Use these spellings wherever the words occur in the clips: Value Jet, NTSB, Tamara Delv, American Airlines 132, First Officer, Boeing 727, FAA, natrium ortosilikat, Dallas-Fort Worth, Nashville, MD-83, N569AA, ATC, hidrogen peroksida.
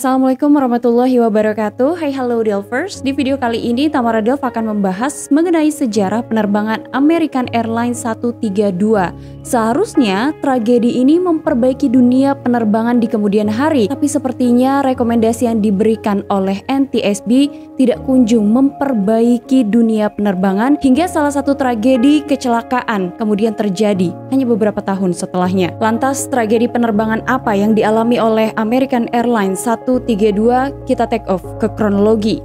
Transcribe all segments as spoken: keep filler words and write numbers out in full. Assalamualaikum warahmatullahi wabarakatuh. Hai halo Delvers, di video kali ini Tamara Delv akan membahas mengenai sejarah penerbangan American Airlines seratus tiga puluh dua. Seharusnya tragedi ini memperbaiki dunia penerbangan di kemudian hari, tapi sepertinya rekomendasi yang diberikan oleh N T S B tidak kunjung memperbaiki dunia penerbangan hingga salah satu tragedi kecelakaan kemudian terjadi hanya beberapa tahun setelahnya. Lantas tragedi penerbangan apa yang dialami oleh American Airlines seratus tiga puluh dua? Kita take off ke kronologi.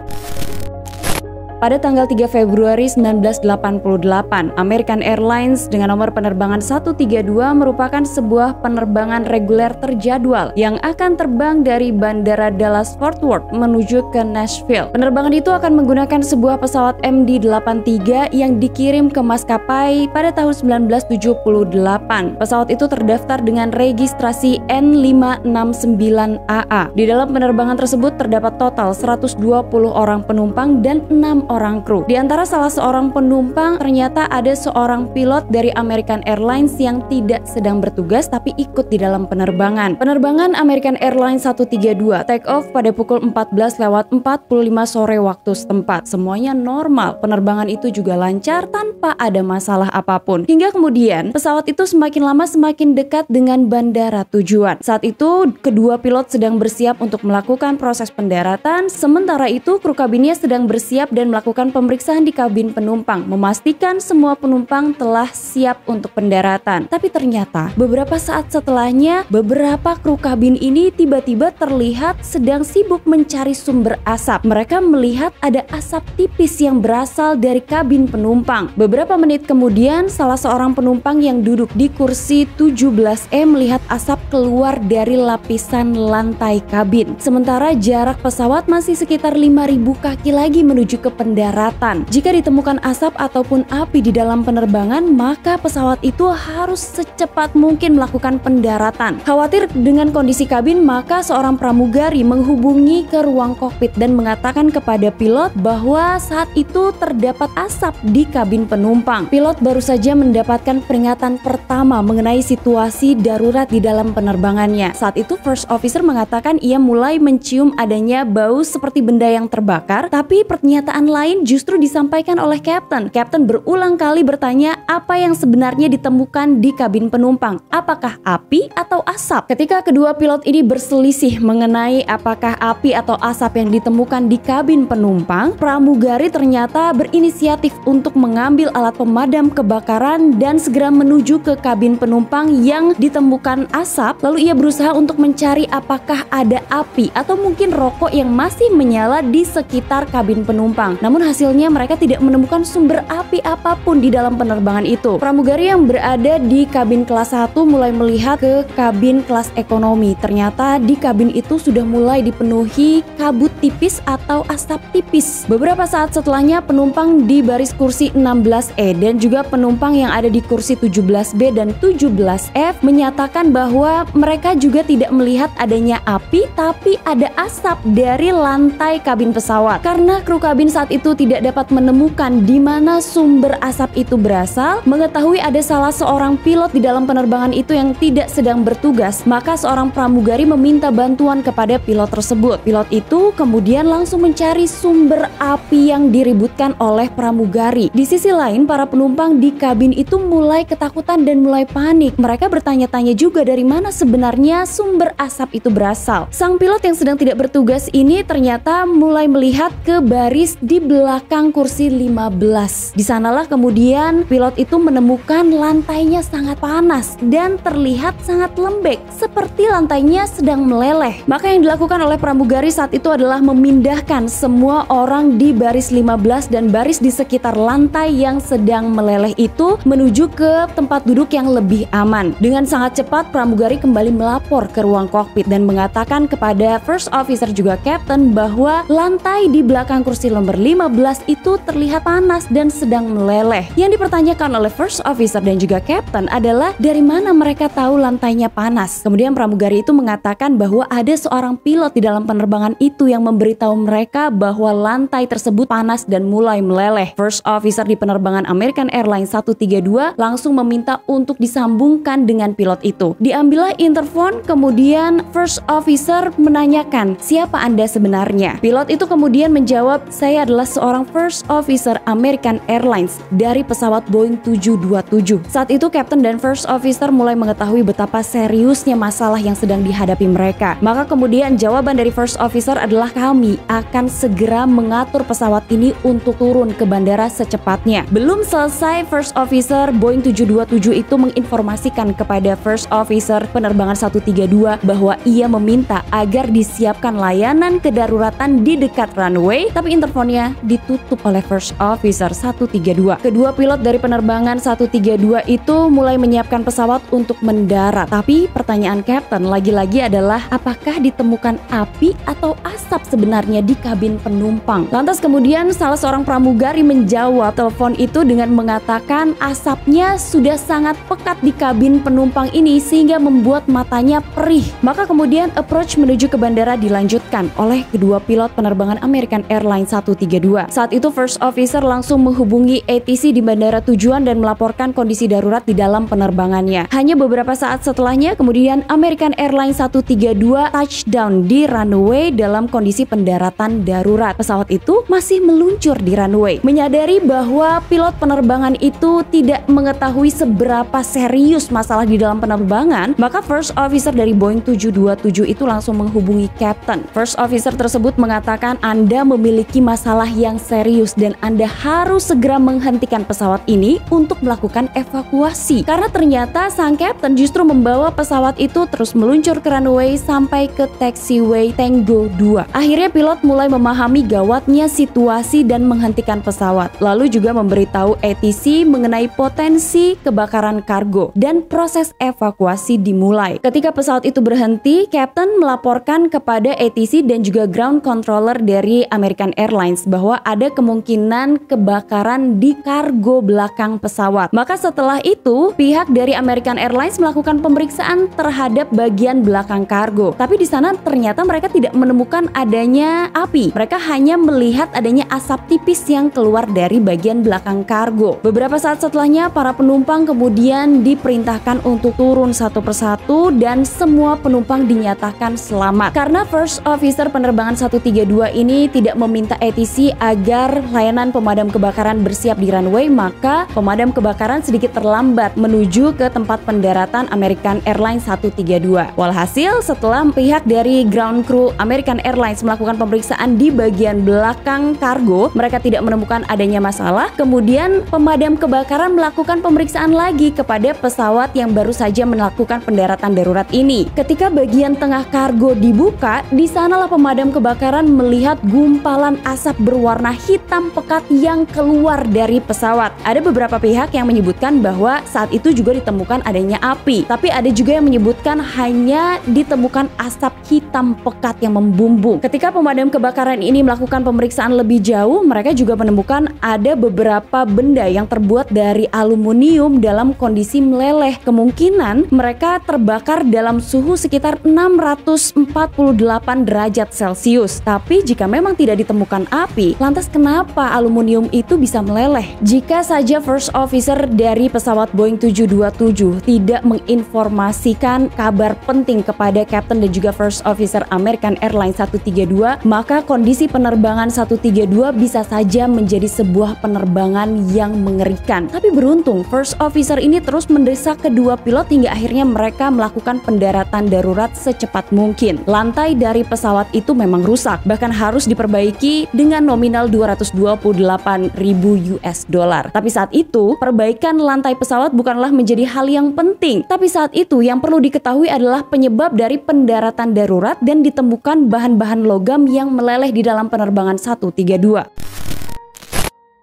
Pada tanggal tiga Februari seribu sembilan ratus delapan puluh delapan, American Airlines dengan nomor penerbangan seratus tiga puluh dua merupakan sebuah penerbangan reguler terjadwal yang akan terbang dari Bandara Dallas-Fort Worth menuju ke Nashville. Penerbangan itu akan menggunakan sebuah pesawat M D delapan puluh tiga yang dikirim ke maskapai pada tahun seribu sembilan ratus tujuh puluh delapan. Pesawat itu terdaftar dengan registrasi N lima enam sembilan A A. Di dalam penerbangan tersebut terdapat total seratus dua puluh orang penumpang dan enam orang kru. Di antara salah seorang penumpang ternyata ada seorang pilot dari American Airlines yang tidak sedang bertugas tapi ikut di dalam penerbangan. Penerbangan American Airlines seratus tiga puluh dua take off pada pukul empat belas lewat empat puluh lima sore waktu setempat. Semuanya normal. Penerbangan itu juga lancar tanpa ada masalah apapun. Hingga kemudian pesawat itu semakin lama semakin dekat dengan bandara tujuan. Saat itu kedua pilot sedang bersiap untuk melakukan proses pendaratan. Sementara itu kru kabinnya sedang bersiap dan melakukan pemeriksaan di kabin penumpang, memastikan semua penumpang telah siap untuk pendaratan. Tapi ternyata beberapa saat setelahnya, beberapa kru kabin ini tiba-tiba terlihat sedang sibuk mencari sumber asap. Mereka melihat ada asap tipis yang berasal dari kabin penumpang. Beberapa menit kemudian, salah seorang penumpang yang duduk di kursi tujuh belas E melihat asap keluar dari lapisan lantai kabin. Sementara jarak pesawat masih sekitar lima ribu kaki lagi menuju ke pendaratan. Jika ditemukan asap ataupun api di dalam penerbangan, maka pesawat itu harus secepat mungkin melakukan pendaratan. Khawatir dengan kondisi kabin, maka seorang pramugari menghubungi ke ruang kokpit dan mengatakan kepada pilot bahwa saat itu terdapat asap di kabin penumpang. Pilot baru saja mendapatkan peringatan pertama mengenai situasi darurat di dalam penerbangannya. Saat itu first officer mengatakan ia mulai mencium adanya bau seperti benda yang terbakar, tapi ternyata pernyataan lain justru disampaikan oleh Captain. Captain berulang kali bertanya apa yang sebenarnya ditemukan di kabin penumpang, apakah api atau asap. Ketika kedua pilot ini berselisih mengenai apakah api atau asap yang ditemukan di kabin penumpang, pramugari ternyata berinisiatif untuk mengambil alat pemadam kebakaran dan segera menuju ke kabin penumpang yang ditemukan asap. Lalu ia berusaha untuk mencari apakah ada api atau mungkin rokok yang masih menyala di sekitar kabin penumpang. Namun hasilnya mereka tidak menemukan sumber api apapun di dalam penerbangan itu. Pramugari yang berada di kabin kelas satu mulai melihat ke kabin kelas ekonomi. Ternyata di kabin itu sudah mulai dipenuhi kabut tipis atau asap tipis. Beberapa saat setelahnya penumpang di baris kursi enam belas E dan juga penumpang yang ada di kursi tujuh belas B dan tujuh belas F menyatakan bahwa mereka juga tidak melihat adanya api, tapi ada asap dari lantai kabin pesawat. Karena kru kabin saat itu tidak dapat menemukan di mana sumber asap itu berasal, mengetahui ada salah seorang pilot di dalam penerbangan itu yang tidak sedang bertugas, maka seorang pramugari meminta bantuan kepada pilot tersebut. Pilot itu kemudian langsung mencari sumber api yang diributkan oleh pramugari. Di sisi lain, para penumpang di kabin itu mulai ketakutan dan mulai panik. Mereka bertanya-tanya juga dari mana sebenarnya sumber asap itu berasal. Sang pilot yang sedang tidak bertugas ini ternyata mulai melihat ke baris di belakang kursi lima belas. Di sanalah kemudian pilot itu menemukan lantainya sangat panas dan terlihat sangat lembek, seperti lantainya sedang meleleh. Maka yang dilakukan oleh pramugari saat itu adalah memindahkan semua orang di baris lima belas dan baris di sekitar lantai yang sedang meleleh itu menuju ke tempat duduk yang lebih aman. Dengan sangat cepat pramugari kembali melapor ke ruang kokpit dan mengatakan kepada first officer juga captain bahwa lantai di belakang kursi nomor lima lima belas itu terlihat panas dan sedang meleleh. Yang dipertanyakan oleh first officer dan juga captain adalah dari mana mereka tahu lantainya panas. Kemudian pramugari itu mengatakan bahwa ada seorang pilot di dalam penerbangan itu yang memberitahu mereka bahwa lantai tersebut panas dan mulai meleleh. First officer di penerbangan American Airlines satu tiga dua langsung meminta untuk disambungkan dengan pilot itu. Diambillah interphone, kemudian first officer menanyakan, siapa Anda sebenarnya? Pilot itu kemudian menjawab, saya adalah seorang first officer American Airlines dari pesawat Boeing tujuh dua tujuh. Saat itu captain dan first officer mulai mengetahui betapa seriusnya masalah yang sedang dihadapi mereka. Maka kemudian jawaban dari first officer adalah, kami akan segera mengatur pesawat ini untuk turun ke bandara secepatnya. Belum selesai, first officer Boeing tujuh dua tujuh itu menginformasikan kepada first officer penerbangan satu tiga dua bahwa ia meminta agar disiapkan layanan kedaruratan di dekat runway, tapi interfonnya ditutup oleh first officer satu tiga dua. Kedua pilot dari penerbangan satu tiga dua itu mulai menyiapkan pesawat untuk mendarat. Tapi pertanyaan captain lagi-lagi adalah, apakah ditemukan api atau asap sebenarnya di kabin penumpang? Lantas kemudian salah seorang pramugari menjawab telepon itu dengan mengatakan asapnya sudah sangat pekat di kabin penumpang ini sehingga membuat matanya perih. Maka kemudian approach menuju ke bandara dilanjutkan oleh kedua pilot penerbangan American Airlines satu tiga dua. Saat itu first officer langsung menghubungi A T C di bandara tujuan dan melaporkan kondisi darurat di dalam penerbangannya. Hanya beberapa saat setelahnya, kemudian American Airlines satu tiga dua touchdown di runway dalam kondisi pendaratan darurat. Pesawat itu masih meluncur di runway. Menyadari bahwa pilot penerbangan itu tidak mengetahui seberapa serius masalah di dalam penerbangan, maka first officer dari Boeing tujuh dua tujuh itu langsung menghubungi captain. First officer tersebut mengatakan, Anda memiliki masalah yang serius dan Anda harus segera menghentikan pesawat ini untuk melakukan evakuasi. Karena ternyata sang captain justru membawa pesawat itu terus meluncur ke runway sampai ke taxiway Tango dua. Akhirnya pilot mulai memahami gawatnya situasi dan menghentikan pesawat. Lalu juga memberitahu A T C mengenai potensi kebakaran kargo dan proses evakuasi dimulai. Ketika pesawat itu berhenti, captain melaporkan kepada A T C dan juga ground controller dari American Airlines bahwa ada kemungkinan kebakaran di kargo belakang pesawat. Maka setelah itu pihak dari American Airlines melakukan pemeriksaan terhadap bagian belakang kargo. Tapi di sana ternyata mereka tidak menemukan adanya api. Mereka hanya melihat adanya asap tipis yang keluar dari bagian belakang kargo. Beberapa saat setelahnya, para penumpang kemudian diperintahkan untuk turun satu persatu dan semua penumpang dinyatakan selamat. Karena first officer penerbangan satu tiga dua ini tidak meminta A T C agar layanan pemadam kebakaran bersiap di runway, maka pemadam kebakaran sedikit terlambat menuju ke tempat pendaratan American Airlines satu tiga dua. Walhasil, setelah pihak dari ground crew American Airlines melakukan pemeriksaan di bagian belakang kargo, mereka tidak menemukan adanya masalah. Kemudian pemadam kebakaran melakukan pemeriksaan lagi kepada pesawat yang baru saja melakukan pendaratan darurat ini. Ketika bagian tengah kargo dibuka, di sanalah pemadam kebakaran melihat gumpalan asap berwarna hitam pekat yang keluar dari pesawat. Ada beberapa pihak yang menyebutkan bahwa saat Saat itu juga ditemukan adanya api, tapi ada juga yang menyebutkan hanya ditemukan asap hitam pekat yang membumbung. Ketika pemadam kebakaran ini melakukan pemeriksaan lebih jauh, mereka juga menemukan ada beberapa benda yang terbuat dari aluminium dalam kondisi meleleh. Kemungkinan mereka terbakar dalam suhu sekitar enam ratus empat puluh delapan derajat Celcius. Tapi jika memang tidak ditemukan api, lantas kenapa aluminium itu bisa meleleh? Jika saja first officer dari pesawat Boeing tujuh dua tujuh tidak menginformasikan kabar penting kepada captain dan juga first officer American Airlines satu tiga dua, maka kondisi penerbangan satu tiga dua bisa saja menjadi sebuah penerbangan yang mengerikan. Tapi beruntung first officer ini terus mendesak kedua pilot hingga akhirnya mereka melakukan pendaratan darurat secepat mungkin. Lantai dari pesawat itu memang rusak, bahkan harus diperbaiki dengan nominal dua ratus dua puluh delapan ribu U S dollar. Tapi saat itu perbaikan lantai pesawat bukanlah menjadi hal yang penting. Tapi saat itu yang perlu diketahui adalah penyebab dari pendaratan darurat dan ditemukan bahan-bahan logam yang meleleh di dalam penerbangan satu tiga dua.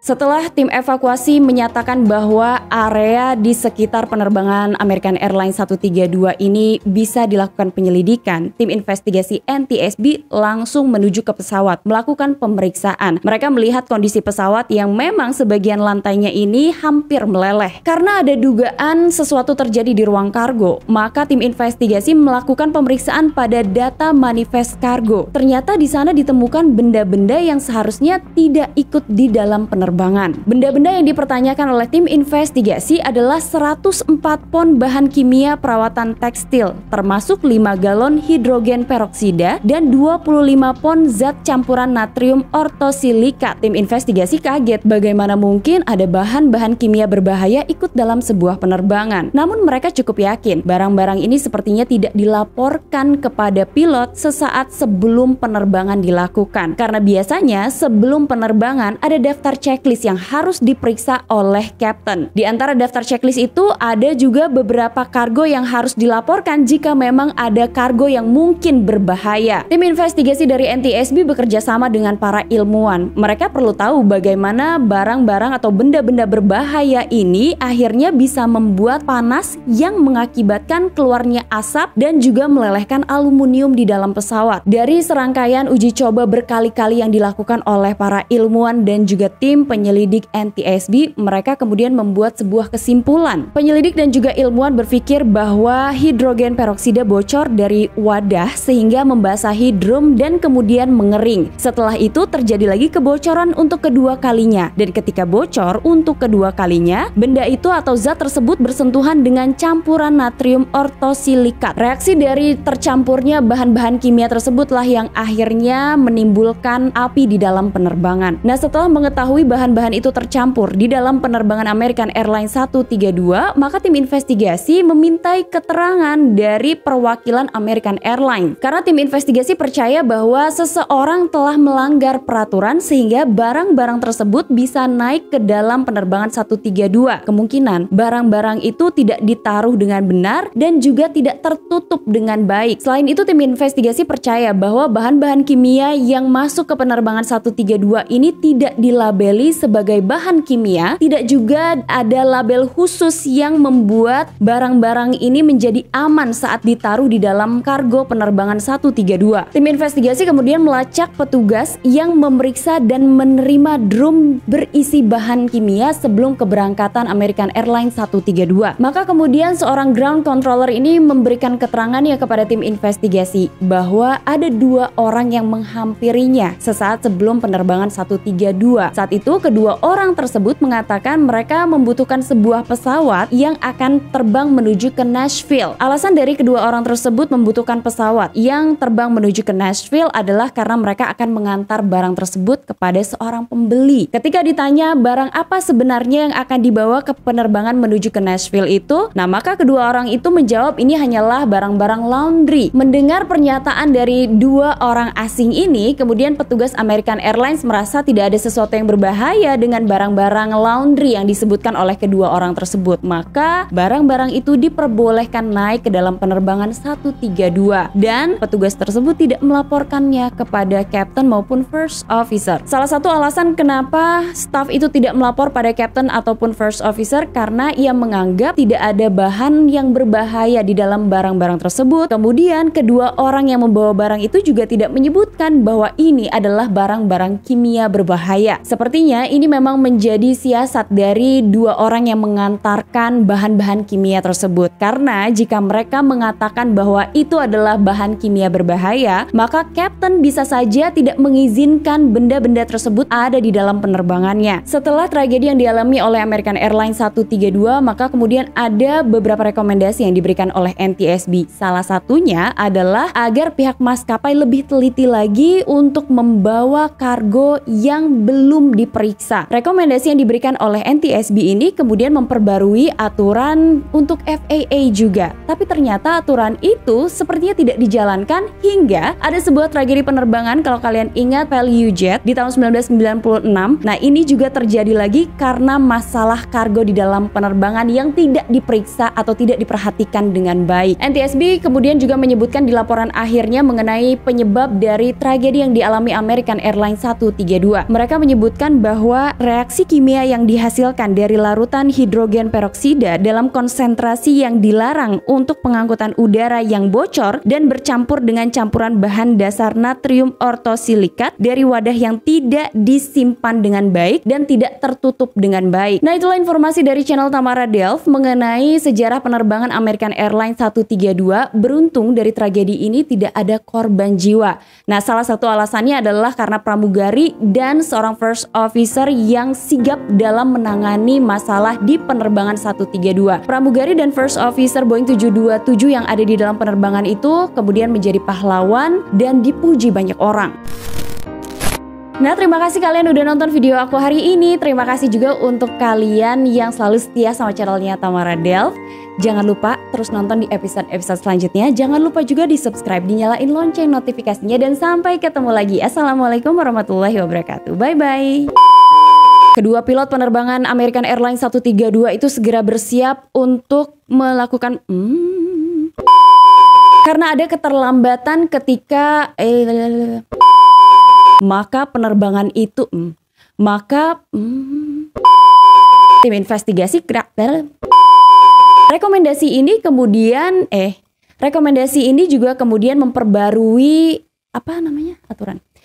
Setelah tim evakuasi menyatakan bahwa area di sekitar penerbangan American Airlines satu tiga dua ini bisa dilakukan penyelidikan, tim investigasi N T S B langsung menuju ke pesawat melakukan pemeriksaan. Mereka melihat kondisi pesawat yang memang sebagian lantainya ini hampir meleleh. Karena ada dugaan sesuatu terjadi di ruang kargo, maka tim investigasi melakukan pemeriksaan pada data manifest kargo. Ternyata di sana ditemukan benda-benda yang seharusnya tidak ikut di dalam penerbangan. Benda-benda yang dipertanyakan oleh tim investigasi adalah seratus empat pon bahan kimia perawatan tekstil, termasuk lima galon hidrogen peroksida dan dua puluh lima pon zat campuran natrium ortosilikat. Tim investigasi kaget bagaimana mungkin ada bahan-bahan kimia berbahaya ikut dalam sebuah penerbangan. Namun mereka cukup yakin barang-barang ini sepertinya tidak dilaporkan kepada pilot sesaat sebelum penerbangan dilakukan. Karena biasanya sebelum penerbangan ada daftar cek checklist yang harus diperiksa oleh captain. Di antara daftar checklist itu ada juga beberapa kargo yang harus dilaporkan jika memang ada kargo yang mungkin berbahaya. Tim investigasi dari N T S B bekerja sama dengan para ilmuwan. Mereka perlu tahu bagaimana barang-barang atau benda-benda berbahaya ini akhirnya bisa membuat panas yang mengakibatkan keluarnya asap dan juga melelehkan aluminium di dalam pesawat. Dari serangkaian uji coba berkali-kali yang dilakukan oleh para ilmuwan dan juga tim penyelidik N T S B, mereka kemudian membuat sebuah kesimpulan. Penyelidik dan juga ilmuwan berpikir bahwa hidrogen peroksida bocor dari wadah sehingga membasahi drum dan kemudian mengering. Setelah itu terjadi lagi kebocoran untuk kedua kalinya. Dan ketika bocor untuk kedua kalinya, benda itu atau zat tersebut bersentuhan dengan campuran natrium ortosilikat. Reaksi dari tercampurnya bahan-bahan kimia tersebutlah yang akhirnya menimbulkan api di dalam penerbangan. Nah, setelah mengetahui bahan-bahan itu tercampur di dalam penerbangan American Airlines satu tiga dua, maka tim investigasi memintai keterangan dari perwakilan American Airlines. Karena tim investigasi percaya bahwa seseorang telah melanggar peraturan sehingga barang-barang tersebut bisa naik ke dalam penerbangan satu tiga dua. Kemungkinan barang-barang itu tidak ditaruh dengan benar dan juga tidak tertutup dengan baik. Selain itu, tim investigasi percaya bahwa bahan-bahan kimia yang masuk ke penerbangan satu tiga dua ini tidak dilabeli sebagai bahan kimia, tidak juga ada label khusus yang membuat barang-barang ini menjadi aman saat ditaruh di dalam kargo penerbangan satu tiga dua. Tim investigasi kemudian melacak petugas yang memeriksa dan menerima drum berisi bahan kimia sebelum keberangkatan American Airlines satu tiga dua. Maka kemudian seorang ground controller ini memberikan keterangannya kepada tim investigasi bahwa ada dua orang yang menghampirinya sesaat sebelum penerbangan satu tiga dua. Saat itu kedua orang tersebut mengatakan mereka membutuhkan sebuah pesawat yang akan terbang menuju ke Nashville. Alasan dari kedua orang tersebut membutuhkan pesawat yang terbang menuju ke Nashville adalah karena mereka akan mengantar barang tersebut kepada seorang pembeli. Ketika ditanya barang apa sebenarnya yang akan dibawa ke penerbangan menuju ke Nashville itu, nah maka kedua orang itu menjawab ini hanyalah barang-barang laundry. Mendengar pernyataan dari dua orang asing ini, kemudian petugas American Airlines merasa tidak ada sesuatu yang berbahaya bahaya dengan barang-barang laundry yang disebutkan oleh kedua orang tersebut. Maka barang-barang itu diperbolehkan naik ke dalam penerbangan satu tiga dua dan petugas tersebut tidak melaporkannya kepada captain maupun first officer. Salah satu alasan kenapa staf itu tidak melapor pada captain ataupun first officer karena ia menganggap tidak ada bahan yang berbahaya di dalam barang-barang tersebut. Kemudian kedua orang yang membawa barang itu juga tidak menyebutkan bahwa ini adalah barang-barang kimia berbahaya. Seperti Sepertinya ini memang menjadi siasat dari dua orang yang mengantarkan bahan-bahan kimia tersebut. Karena jika mereka mengatakan bahwa itu adalah bahan kimia berbahaya, maka captain bisa saja tidak mengizinkan benda-benda tersebut ada di dalam penerbangannya. Setelah tragedi yang dialami oleh American Airlines satu tiga dua, maka kemudian ada beberapa rekomendasi yang diberikan oleh N T S B. Salah satunya adalah agar pihak maskapai lebih teliti lagi untuk membawa kargo yang belum di diperiksa. Rekomendasi yang diberikan oleh N T S B ini kemudian memperbarui aturan untuk F A A juga. Tapi ternyata aturan itu sepertinya tidak dijalankan hingga ada sebuah tragedi penerbangan, kalau kalian ingat Value Jet di tahun seribu sembilan ratus sembilan puluh enam. Nah, ini juga terjadi lagi karena masalah kargo di dalam penerbangan yang tidak diperiksa atau tidak diperhatikan dengan baik. N T S B kemudian juga menyebutkan di laporan akhirnya mengenai penyebab dari tragedi yang dialami American Airlines satu tiga dua. Mereka menyebutkan bahwa bahwa reaksi kimia yang dihasilkan dari larutan hidrogen peroksida dalam konsentrasi yang dilarang untuk pengangkutan udara yang bocor dan bercampur dengan campuran bahan dasar natrium ortosilikat dari wadah yang tidak disimpan dengan baik dan tidak tertutup dengan baik. Nah, itulah informasi dari channel Tamara Delv mengenai sejarah penerbangan American Airlines satu tiga dua. Beruntung dari tragedi ini tidak ada korban jiwa. Nah, salah satu alasannya adalah karena pramugari dan seorang first officer yang sigap dalam menangani masalah di penerbangan satu tiga dua. Pramugari dan first officer Boeing tujuh dua tujuh yang ada di dalam penerbangan itu kemudian menjadi pahlawan dan dipuji banyak orang. Nah, terima kasih kalian udah nonton video aku hari ini. Terima kasih juga untuk kalian yang selalu setia sama channelnya Tamara Delv. Jangan lupa terus nonton di episode-episode selanjutnya. Jangan lupa juga di subscribe, dinyalain lonceng notifikasinya. Dan sampai ketemu lagi. Assalamualaikum warahmatullahi wabarakatuh. Bye-bye. Kedua pilot penerbangan American Airlines satu tiga dua itu segera bersiap untuk melakukan hmm, karena ada keterlambatan ketika eh, maka penerbangan itu hmm, maka hmm, tim investigasi krakter rekomendasi ini kemudian eh rekomendasi ini juga kemudian memperbarui apa namanya aturan